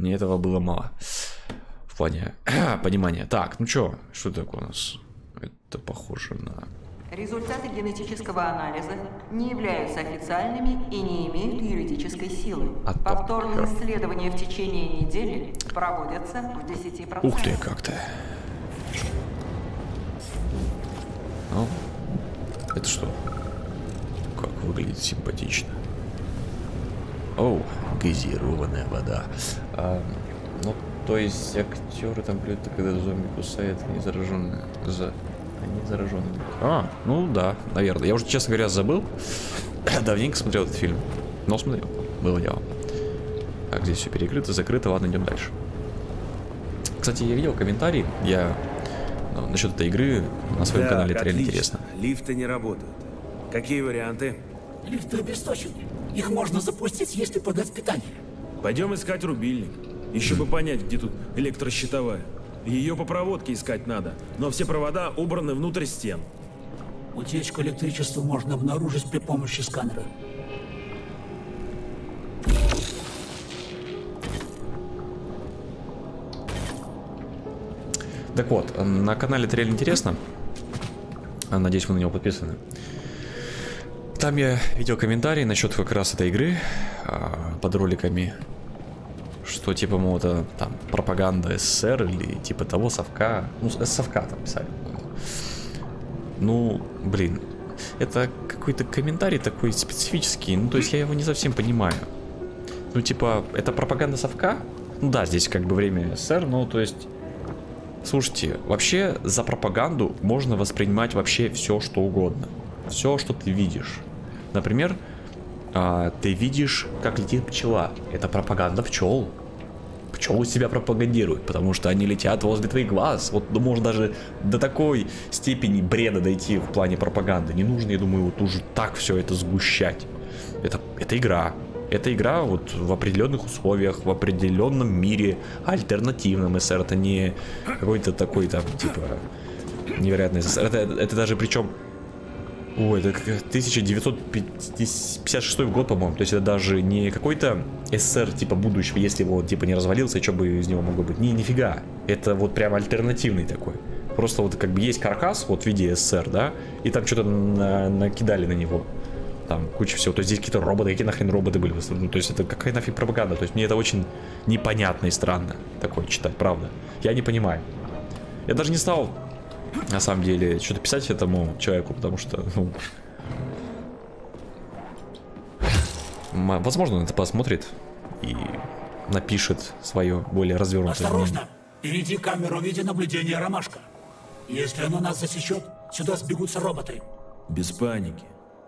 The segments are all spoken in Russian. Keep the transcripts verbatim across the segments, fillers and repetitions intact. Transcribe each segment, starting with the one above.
Мне этого было мало. В плане понимания. Так, ну что, что такое у нас? Это похоже на... Результаты генетического анализа не являются официальными и не имеют юридической силы. Отопка. Повторные исследования в течение недели проводятся в десяти процентах. Ух ты, как-то. Ну, это что? Как выглядит симпатично. Оу, газированная вода. А, ну, то есть актеры там плюют, когда зомби кусает незараженные за... Они заражены. А, ну да, наверное. Я уже, честно говоря, забыл. Давненько смотрел этот фильм. Но смотрел. Было дело. Так, здесь все перекрыто, закрыто. Ладно, идем дальше. Кстати, я видел комментарий. Я ну, насчет этой игры на своем так, канале. Это реально интересно. Лифты не работают. Какие варианты? Лифты обесточены. Их можно запустить, если подать питание. Пойдем искать рубильник. Еще бы понять, где тут электрощитовая. Ее по проводке искать надо, но все провода убраны внутрь стен. Утечку электричества можно обнаружить при помощи сканера. Так вот, на канале это реально интересно. Надеюсь, вы на него подписаны. Там я видел комментарии насчет как раз этой игры под роликами. Что типа, мол, это там пропаганда СССР или типа того совка. Ну, совка там писали. Ну, блин. Это какой-то комментарий такой специфический. Ну, то есть я его не совсем понимаю. Ну, типа, это пропаганда совка? Ну да, здесь как бы время СССР, ну, то есть... Слушайте, вообще за пропаганду можно воспринимать вообще все, что угодно. Все, что ты видишь. Например, ты видишь, как летит пчела. Это пропаганда пчел. Пчелы себя пропагандируют, потому что они летят возле твоих глаз. Вот, ну, можно даже до такой степени бреда дойти в плане пропаганды. Не нужно, я думаю, вот уже так все это сгущать. Это, это игра. Это игра вот в определенных условиях, в определенном мире, альтернативном СССР. Это не какой-то такой там, типа, невероятный СССР. Это, это даже причем... Ой, это тысяча девятьсот пятьдесят шестой год, по-моему. То есть это даже не какой-то СССР типа будущего, если бы он типа не развалился, и что бы из него могло быть. Не, нифига. Это вот прям альтернативный такой. Просто вот как бы есть каркас вот в виде СССР, да, и там что-то на накидали на него. Там куча всего. То есть здесь какие-то роботы, какие нахрен роботы были. Ну, то есть это какая нафиг пропаганда. То есть мне это очень непонятно и странно такое читать, правда. Я не понимаю. Я даже не стал... На самом деле, что-то писать этому человеку, потому что, ну... Возможно, он это посмотрит и напишет свое более развернутое. Осторожно! Впереди камеру видеонаблюдения Ромашка. Если она нас засечет, сюда сбегутся роботы. Без паники.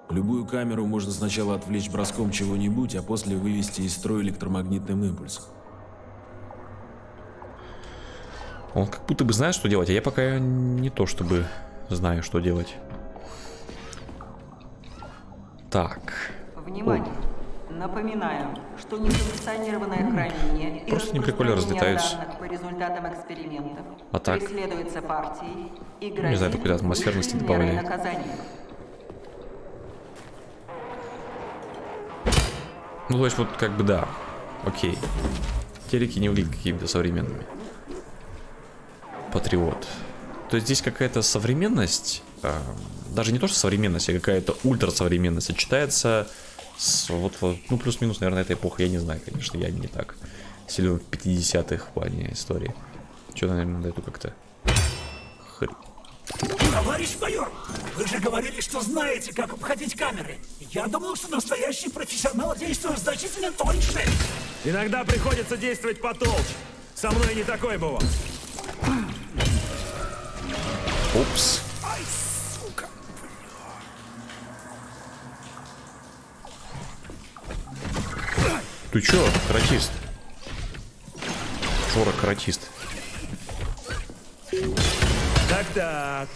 Любую камеру можно сначала отвлечь броском чего-нибудь, а после вывести из строя электромагнитным импульсом. Он как будто бы знает, что делать, а я пока не то чтобы знаю, что делать. Так. Внимание. О. Напоминаю, что несанкционированное хранение и распространение данных по результатам экспериментов а так. преследуется партией и грозит, ну, не знаю, какой-то атмосферности добавляет. Ну, то есть вот как бы да. Окей. Телеки не увидят какими-то современными. Патриот. То есть здесь какая-то современность, э, даже не то, что современность, а какая-то ультрасовременность сочетается с вот, ну, плюс-минус, наверное, этой эпохи, я не знаю, конечно, я не так силен в пятидесятых в плане истории. Что-то, наверное, дойду как-то. Хр... Товарищ майор, вы же говорили, что знаете, как обходить камеры. Я думал, что настоящий профессионал действует значительно тоньше. Иногда приходится действовать потолще. Со мной не такое бывало. Упс. Ай, сука. Ты чё, каратист? Жора, каратист. Так-так.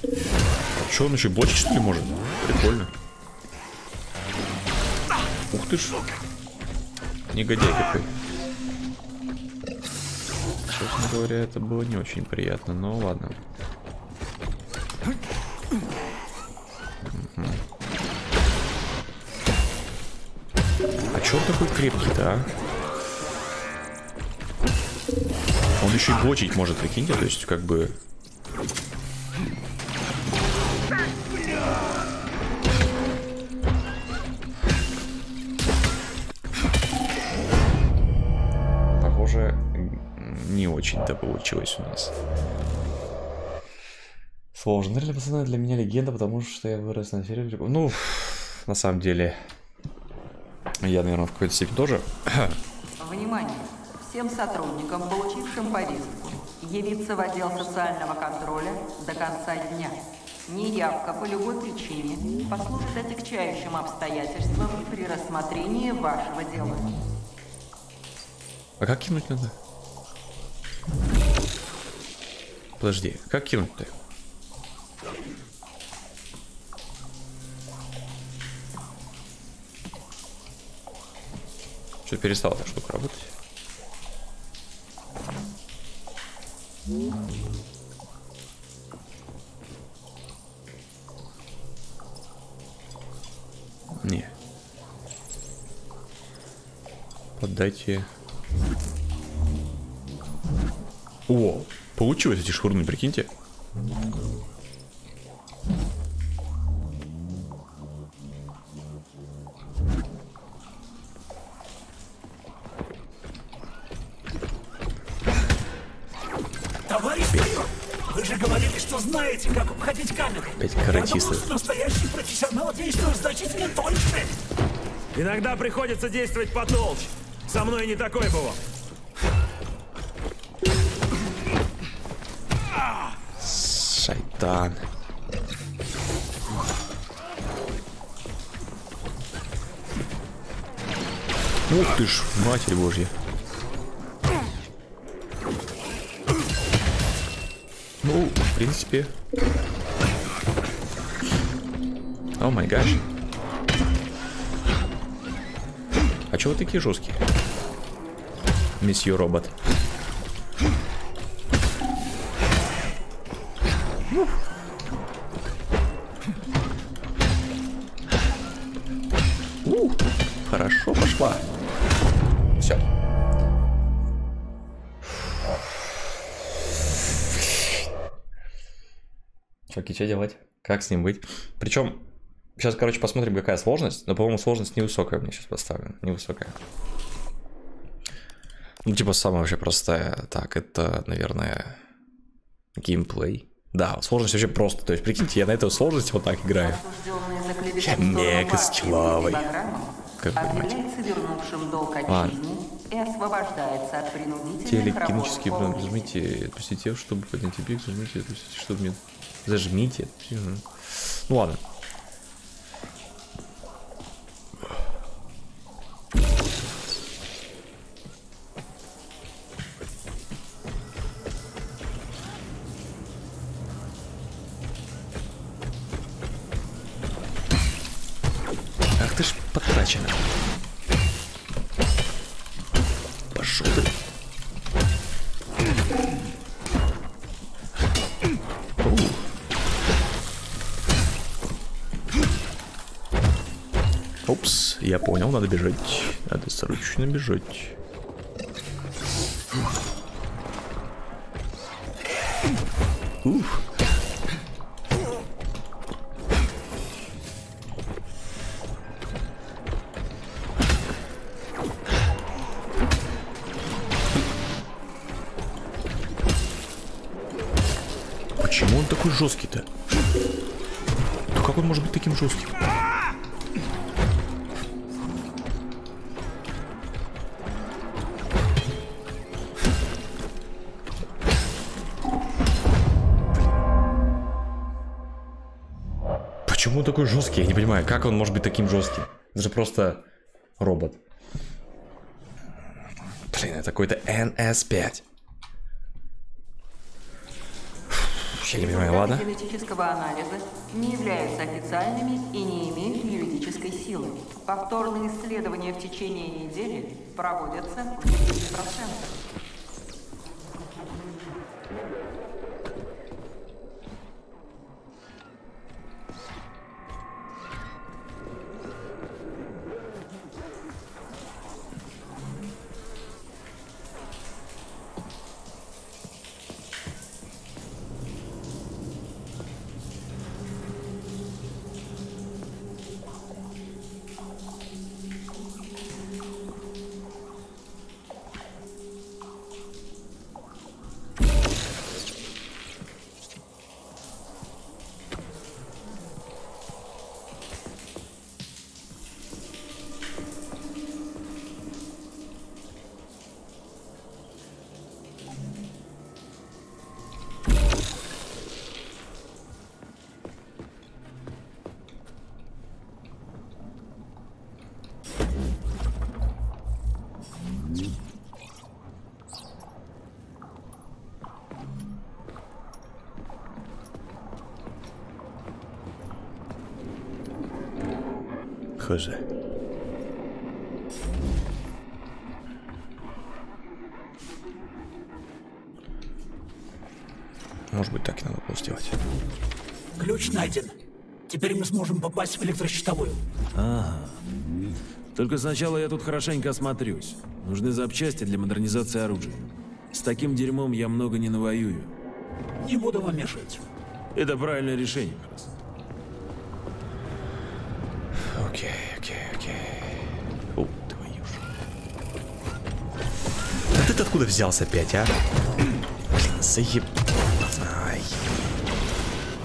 А чё, он еще блочить, что ли, может? Прикольно. Ух ты ж. Негодяй какой. Честно говоря, это было не очень приятно, но ладно. Угу. А Че он такой крепкий-то, а? Он еще и блочить может, прикиньте, то есть как бы... Похоже, не очень-то получилось у нас. Сложно. Наверное, пацаны, для меня легенда, потому что я вырос на сервере. Ну, на самом деле, я, наверное, в какой-то степени тоже. Внимание! Всем сотрудникам, получившим повестку, явиться в отдел социального контроля до конца дня. Неявка по любой причине послужит отягчающим обстоятельствам при рассмотрении вашего дела. А как кинуть надо? Подожди, как кинуть-то? Перестала эта штука работать. Не. Поддайте. О, получилось эти швырны, прикиньте. Опять каратисты. Настоящий профессионал действует значительно тоньше. Иногда приходится действовать потолще. Со мной не такое было. Шайтан. Ух ты ж, Матерь Божья. Ну, в принципе... О май гаш. А чего вы такие жесткие? Месье робот. Ну. У, хорошо пошла. Все. Как и что делать? Как с ним быть? Причем... Сейчас, короче, посмотрим, какая сложность. Но, по-моему, сложность невысокая мне сейчас поставлена. Невысокая. Ну, типа, самая вообще простая. Так, это, наверное, геймплей. Да, сложность вообще просто. То есть, прикиньте, я на эту сложность вот так играю. Я мега скилловый. Как понимаете. Ладно. Телекинический бренд. Нажмите, отпустите, чтобы поднять пик. Зажмите, отпустите, чтобы нет. Зажмите. Ну, ладно. Пошел ты. Опс, я понял, надо бежать. Надо срочно бежать. Уф. Жесткий-то. Ну как он может быть таким жестким? Почему он такой жесткий? Я не понимаю, как он может быть таким жестким? Это же просто робот. Блин, это какой-то эн эс пять. Я не понимаю, ладно? Генетического анализа не являются официальными и не имеют юридической силы. Повторные исследования в течение недели проводятся в десяти процентах. хз. Может быть, так и надо было сделать. Ключ найден. Теперь мы сможем попасть в электрощитовую. Ага. Только сначала я тут хорошенько осмотрюсь. Нужны запчасти для модернизации оружия. С таким дерьмом я много не навоюю. Не буду вам мешать. Это правильное решение, как раз. Окей, окей, окей. О, твою ж. А ты-то откуда взялся опять, а? Заеб... Ай.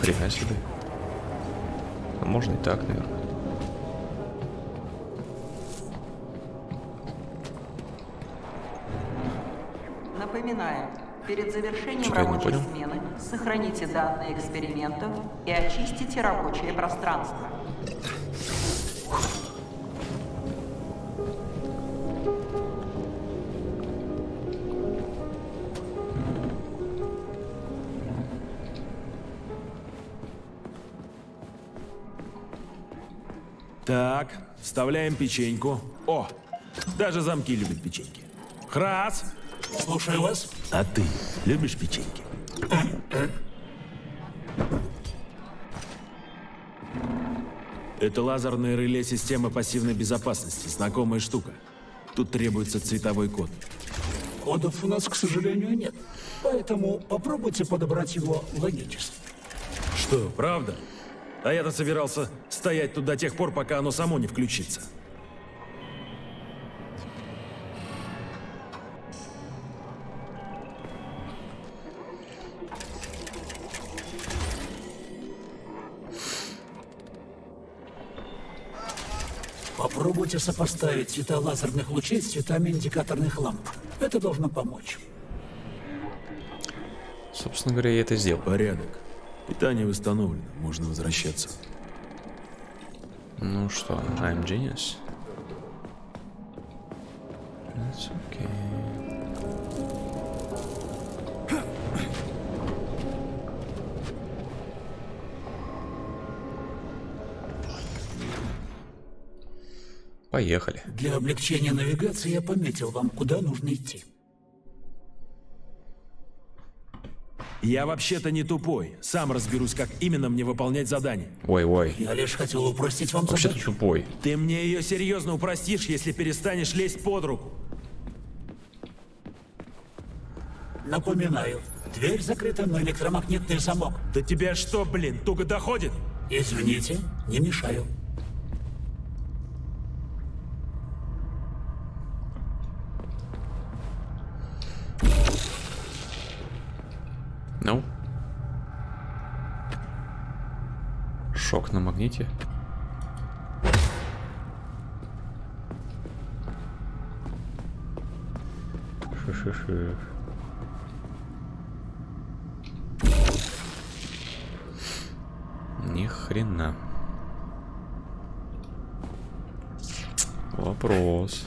Хрена себе. А можно и так, наверное. Напоминаю, перед завершением рабочей смены сохраните данные экспериментов и очистите рабочее пространство. Так, вставляем печеньку. О, даже замки любят печеньки. Храс! Слушаю вас. А ты любишь печеньки? Это лазерное реле системы пассивной безопасности. Знакомая штука. Тут требуется цветовой код. Кодов у нас, к сожалению, нет. Поэтому попробуйте подобрать его логически. Что, правда? А я-то собирался стоять тут до тех пор, пока оно само не включится. Попробуйте сопоставить цвета лазерных лучей с цветами индикаторных ламп. Это должно помочь. Собственно говоря, я это сделал. Порядок. Питание восстановлено. Можно возвращаться. Ну что, I'm genius. That's okay. Поехали. Для облегчения навигации я пометил вам, куда нужно идти. Я вообще-то не тупой. Сам разберусь, как именно мне выполнять задание. Ой-ой. Я лишь хотел упростить вам задачу. Вообще-то тупой. Ты мне ее серьезно упростишь, если перестанешь лезть под руку. Напоминаю, дверь закрыта, но электромагнитный замок. Да тебя что, блин, туго доходит? Извините, не мешаю. Ну? Шок на магните. Ши-ши-ши. Ни хрена. Вопрос.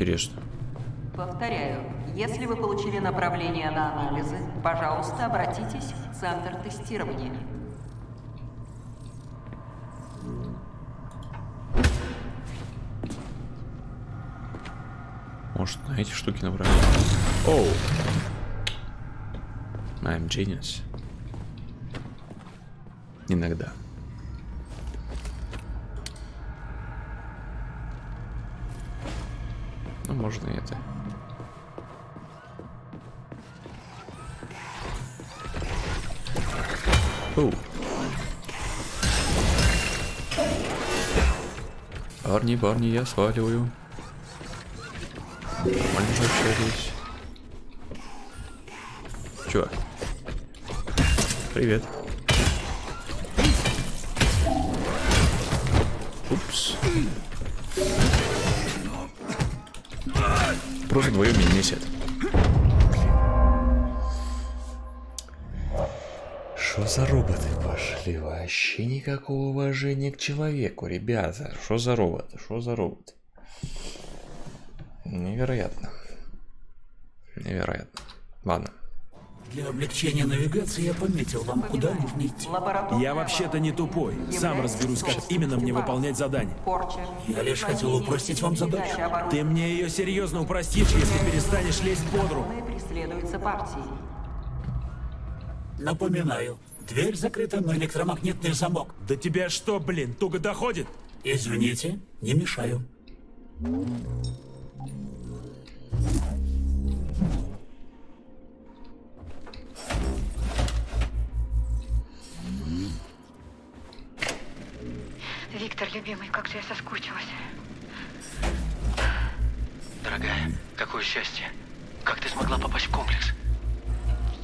Интересно. Повторяю, если вы получили направление на анализы, пожалуйста, обратитесь в центр тестирования. Может, на эти штуки набрали? Оу! Oh. I'm genius. Иногда. Можно это. Оу. Парни, парни, я сваливаю. Нормально же общались. Чё? Привет. Упс. Просто вдвоем меня несет. Что за роботы пошли? Вообще никакого уважения к человеку, ребята. Что за роботы? Что за роботы? Невероятно. Невероятно. Ладно. Для облегчения навигации я пометил вам, куда нужно идти. Я вообще-то не тупой. Сам разберусь, как именно мне выполнять задание. Я лишь хотел упростить вам задачу. Ты мне ее серьезно упростишь, если перестанешь лезть под руку. Напоминаю, дверь закрыта на электромагнитный замок. Да тебя что, блин, туго доходит? Извините, не мешаю. Виктор, любимый, как же я соскучилась. Дорогая, какое счастье. Как ты смогла попасть в комплекс?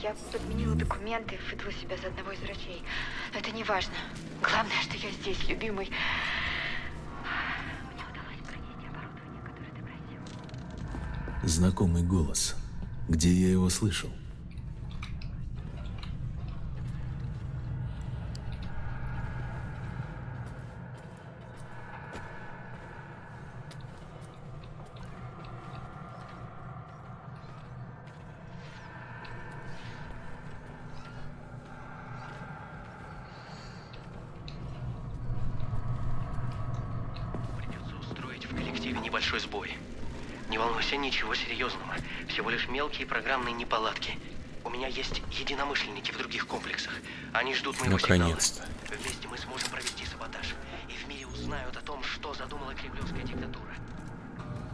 Я подменила документы, выдала себя за одного из врачей. Но это не важно. Главное, что я здесь, любимый. Мне удалось пронять оборудование, которое ты просил. Знакомый голос. Где я его слышал? Программные неполадки. У меня есть единомышленники в других комплексах. Они ждут моего сигнала. Вместе мы сможем провести саботаж. И в мире узнают о том, что задумала кремлевская диктатура.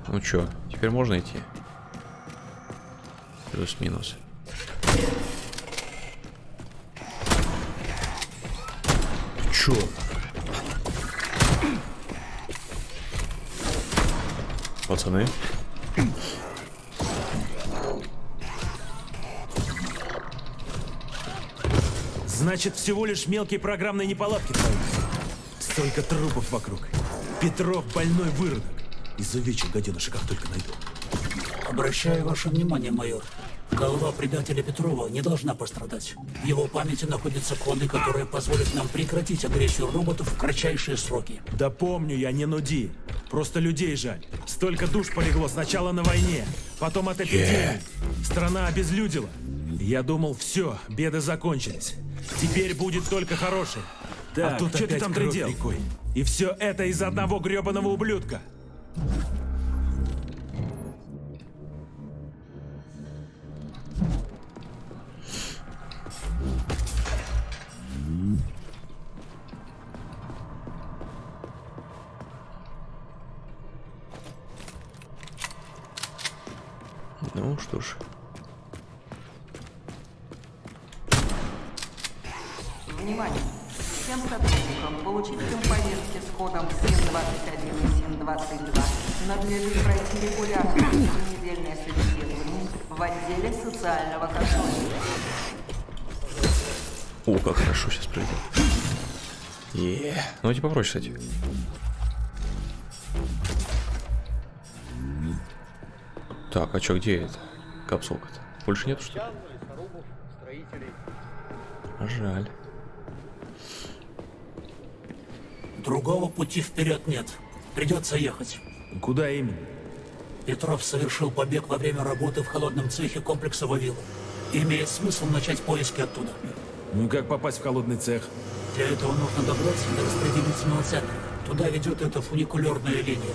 Ну чё, теперь можно идти? Плюс-минус. Чё? Пацаны? Значит, всего лишь мелкие программные неполадки. Столько трупов вокруг. Петров больной выродок. Изувечу гаденыша, как только найду. Обращаю ваше внимание, майор. Голова предателя Петрова не должна пострадать. В его памяти находятся коды, которые позволят нам прекратить агрессию роботов в кратчайшие сроки. Да помню я, не нуди. Просто людей жаль. Столько душ полегло сначала на войне, потом от эпидемии. Yeah. Страна обезлюдила. Я думал, все, беды закончились. Теперь будет только хороший. Так, а тут что ты там трындел? И все это из-за одного гребаного ублюдка. Ну что ж. Внимание! Всем сотрудникам, получившим повестки с кодом семь двадцать один и семь двадцать два, надлежит пройти регулярное еженедельное собеседование в отделе социального контроля. О, как хорошо сейчас пройдет. Еее. Ну типа проще, кстати. Так, а чё, где это? Капсулка-то. Больше нету, что ли? Жаль. Другого пути вперед нет. Придется ехать. Куда именно? Петров совершил побег во время работы в холодном цехе комплекса Вавилла. Имеет смысл начать поиски оттуда. Ну и как попасть в холодный цех? Для этого нужно добраться до распределительного центра. Туда ведет эта фуникулерная линия.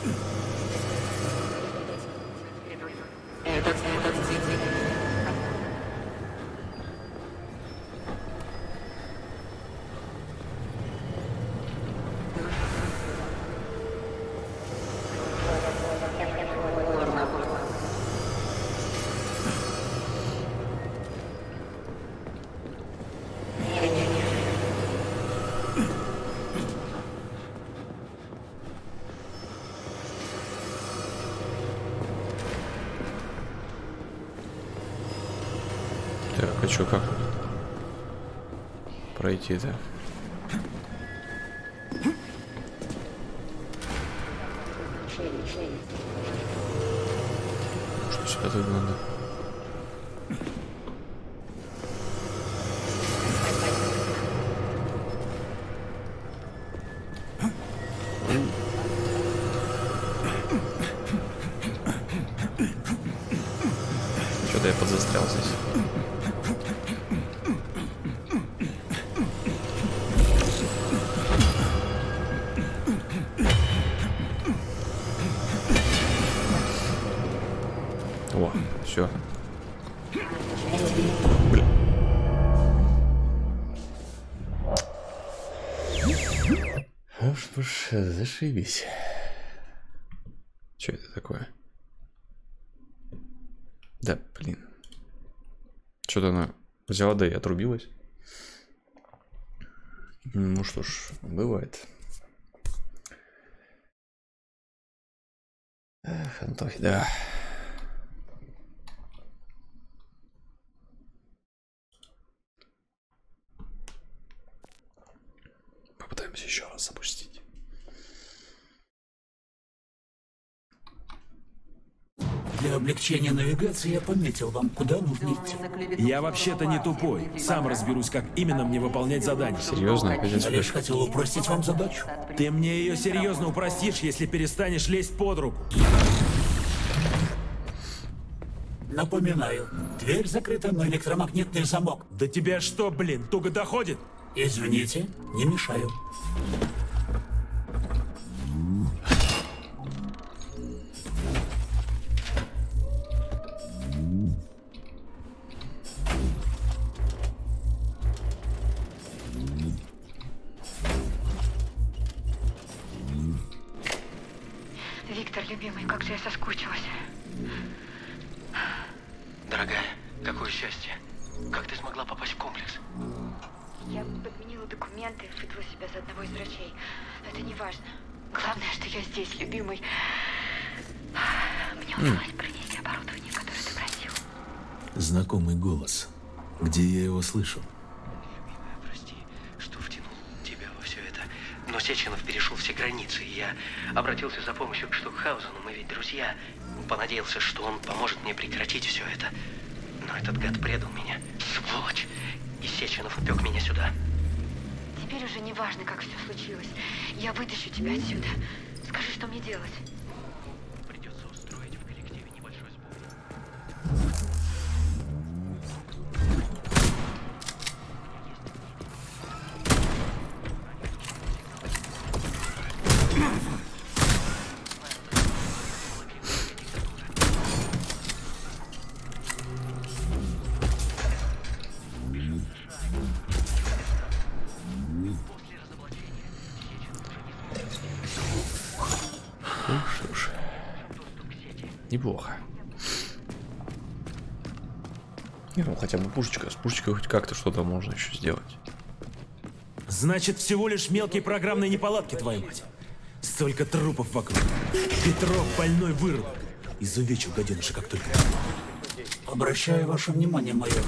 Как пройти это? Что сюда тут надо? застрял здесь. О, все. Блин. Уж, уж, зашибись. Что это такое? Да, блин. Что-то она взяла, да и отрубилась. Ну что ж, бывает. Эх, Антохи, да. Попытаемся еще раз запустить. Для облегчения навигации я пометил вам, куда нужно идти. Я вообще-то не тупой. Сам разберусь, как именно мне выполнять задание. Серьезно? Я лишь хотел упростить вам задачу. Ты мне ее серьезно упростишь, если перестанешь лезть под руку. Напоминаю, дверь закрыта на электромагнитный замок. Да тебе что, блин, туго доходит? Извините, не мешаю. Слышал. Милая, прости, что втянул тебя во все это. Но Сеченов перешел все границы, и я обратился за помощью к Штукхаузену. Мы ведь друзья. Понадеялся, что он поможет мне прекратить все это. Но этот гад предал меня. Сволочь! И Сеченов упек меня сюда. Теперь уже не важно, как все случилось. Я вытащу тебя отсюда. Скажи, что мне делать. Придется устроить в коллективе небольшой сбор. Неплохо. Не, ну хотя бы пушечка. С пушечкой хоть как-то что-то можно еще сделать. Значит, всего лишь мелкие программные неполадки, твою мать. Столько трупов вокруг. Петров больной вырубок. Изувечил гаденыша как только. Обращаю ваше внимание, майор.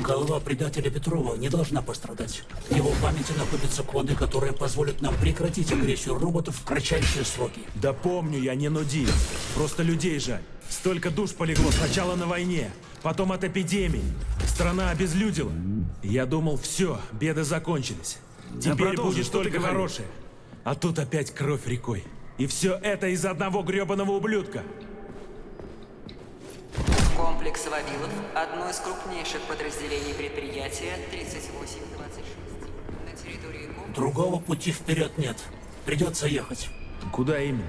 Голова предателя Петрова не должна пострадать. В его памяти находятся коды, которые позволят нам прекратить агрессию роботов в кратчайшие сроки. Да помню я, не нуди. Просто людей жаль. Столько душ полегло сначала на войне, потом от эпидемии. Страна обезлюдила. Я думал, все, беды закончились. Теперь да будет только хорошее. А тут опять кровь рекой. И все это из-за одного гребаного ублюдка. Комплекс Вавилов – одно из крупнейших подразделений предприятия тридцать восемь двадцать шесть. На территории комплекса... Другого пути вперед нет. Придется ехать. Куда именно?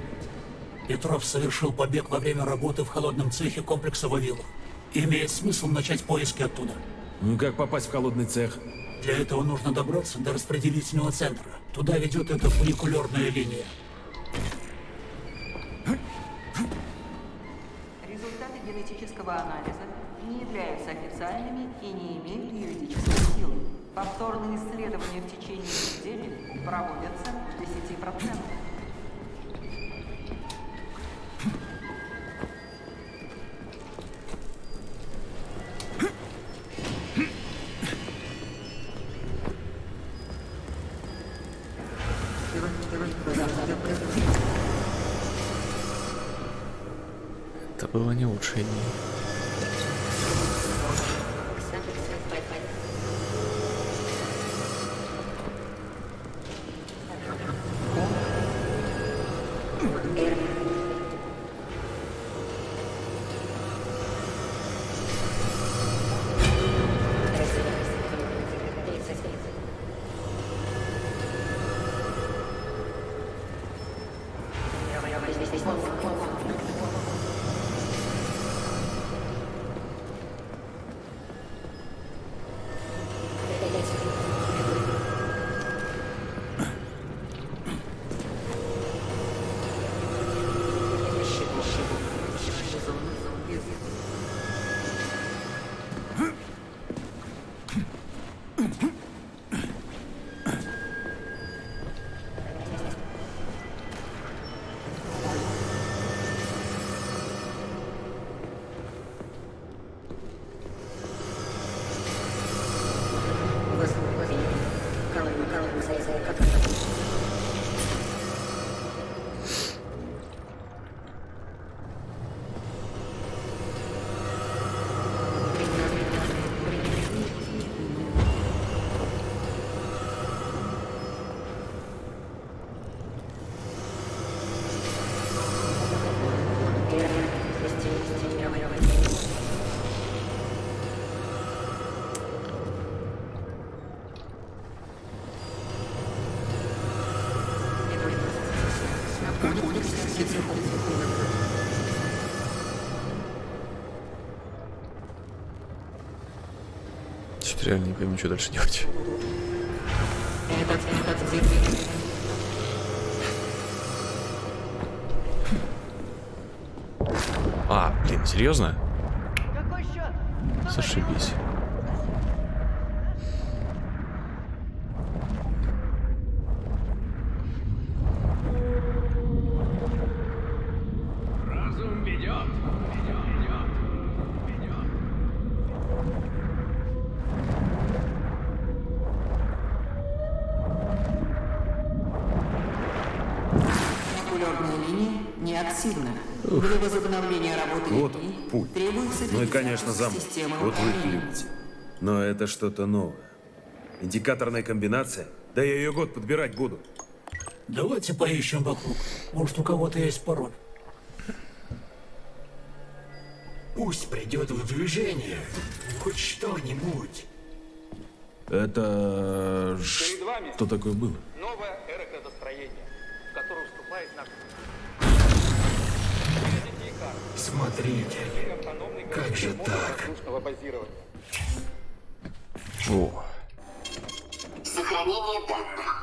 Петров совершил побег во время работы в холодном цехе комплекса Вавилов. Имеет смысл начать поиски оттуда. Ну как попасть в холодный цех? Для этого нужно добраться до распределительного центра. Туда ведет эта фуникулерная линия. Генетического анализа не являются официальными и не имеют юридической силы. Повторные исследования в течение недели проводятся в десяти процентах. Было не улучшение. Что-то реально не пойму, что дальше делать. А, блин, серьезно? Зашибись. Ну и, конечно, замок. Вот вы их любите. Но это что-то новое. Индикаторная комбинация? Да я ее год подбирать буду. Давайте поищем вокруг. Может, у кого-то есть пароль. Пусть придет в движение. Хоть что-нибудь. Это... Что такое было? Новая эра градостроения, в которую вступает наш... Смотрите, как же так? О. Сохранение данных.